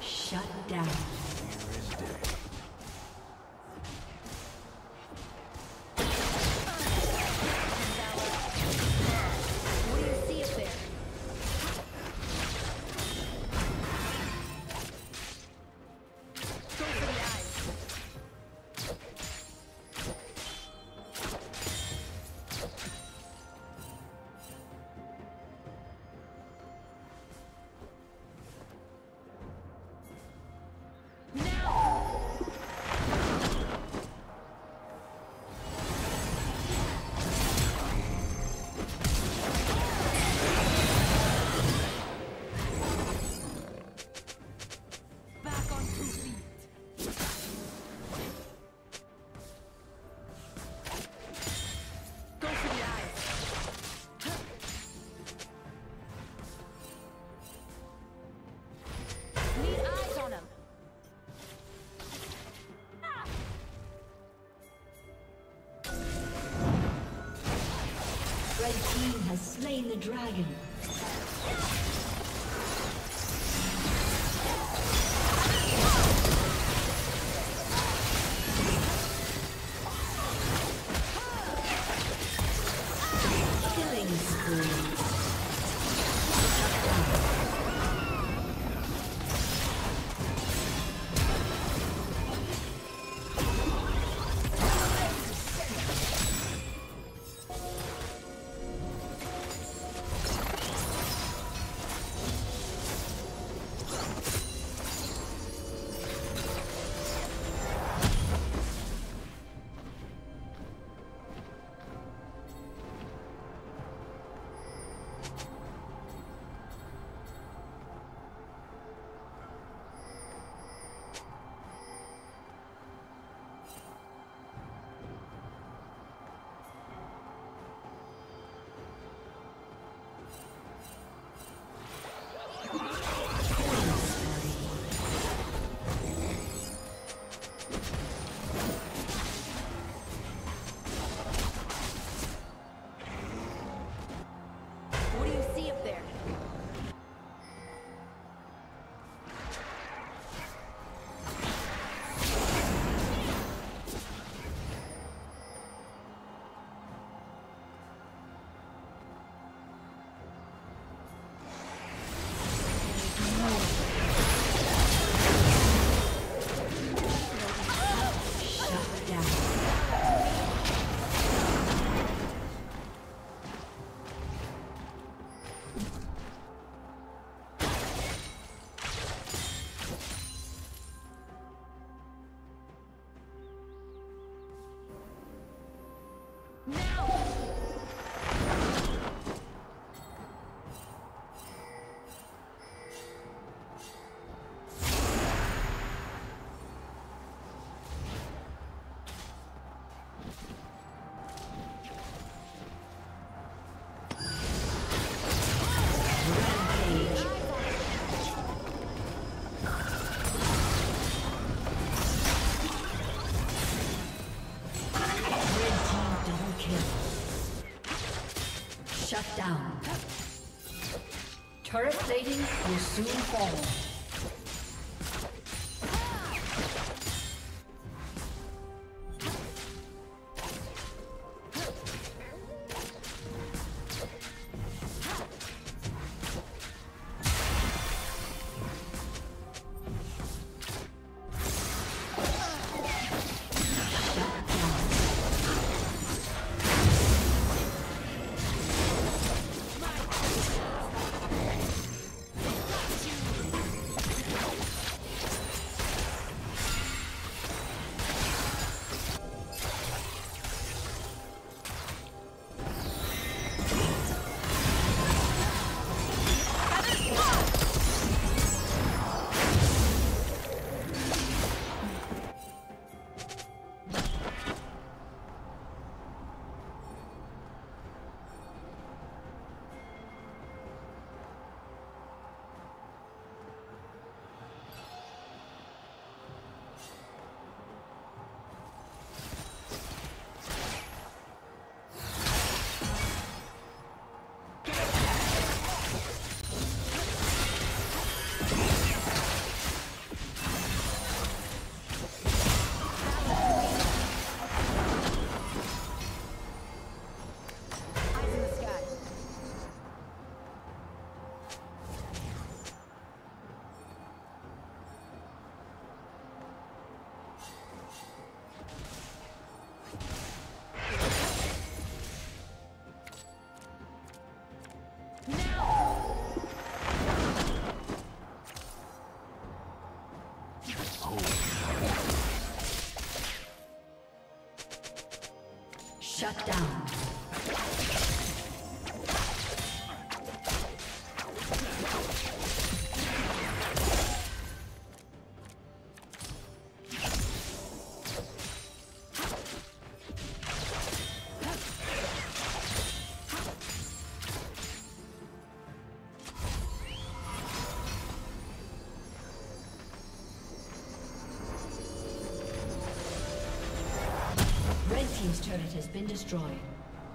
Shut down. Here is death. Slain the dragon. Killing spree. Shut down. Turret plating will soon fall. Shut down. Team's turret has been destroyed.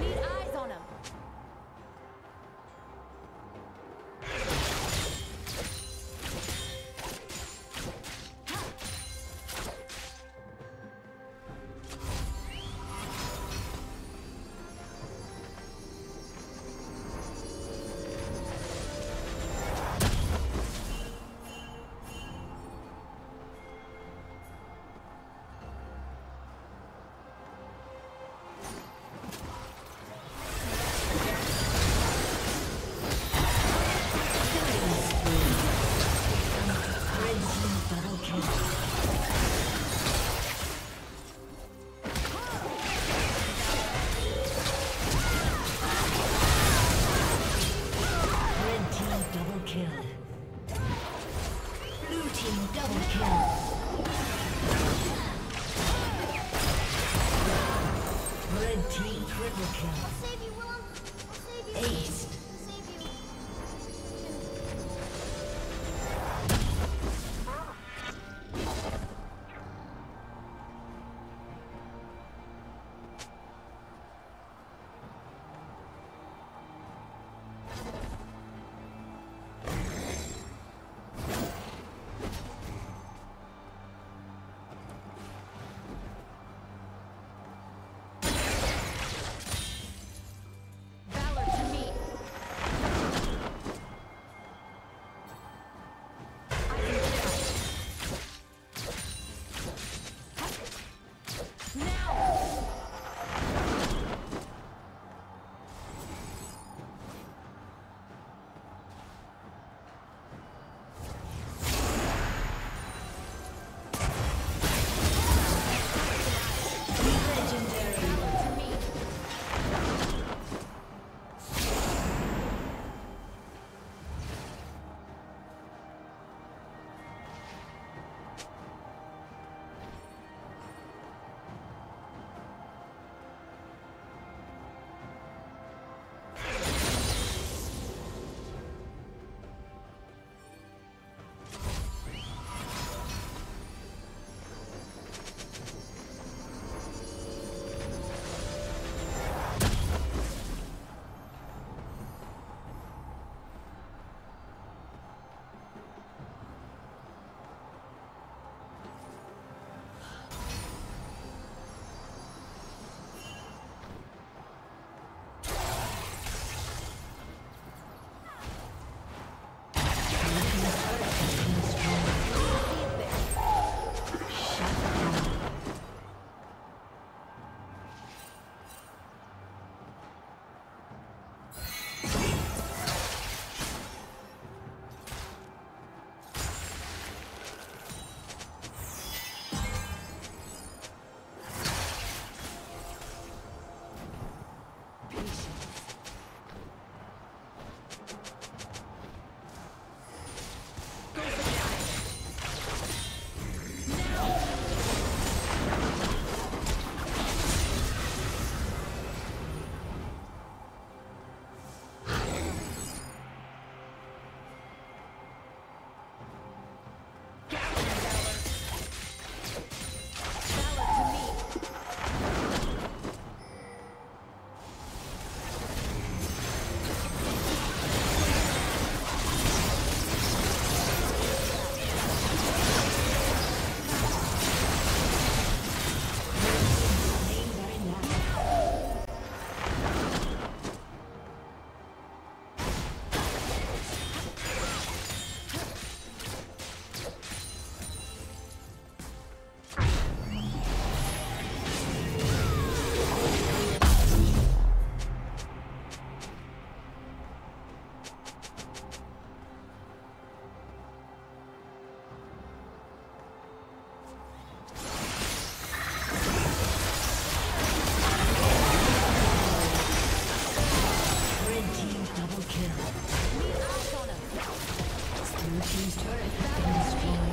Need eyes on him. Blue team's turret has been destroyed.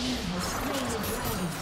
team has slain the dragon.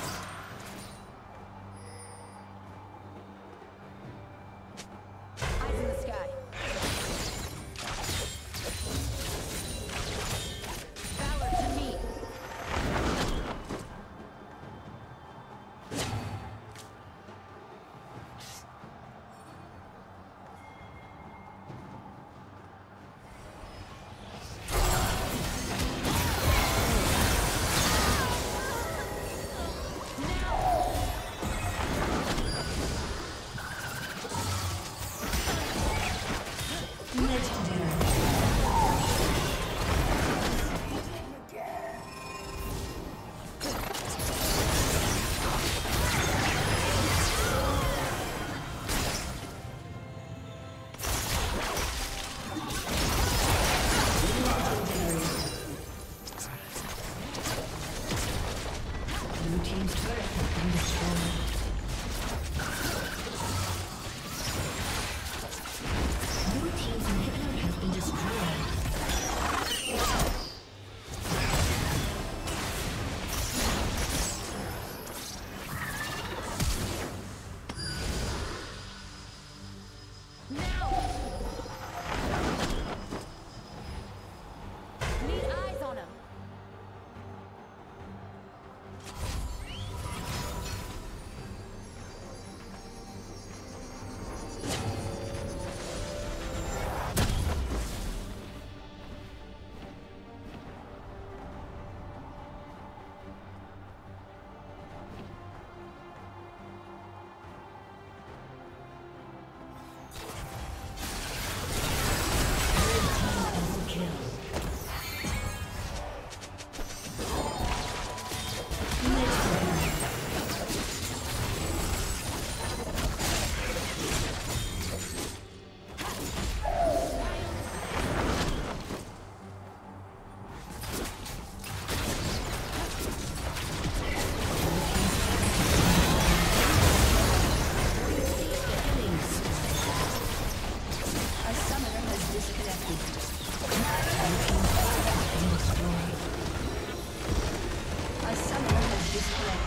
A summoner has disconnected.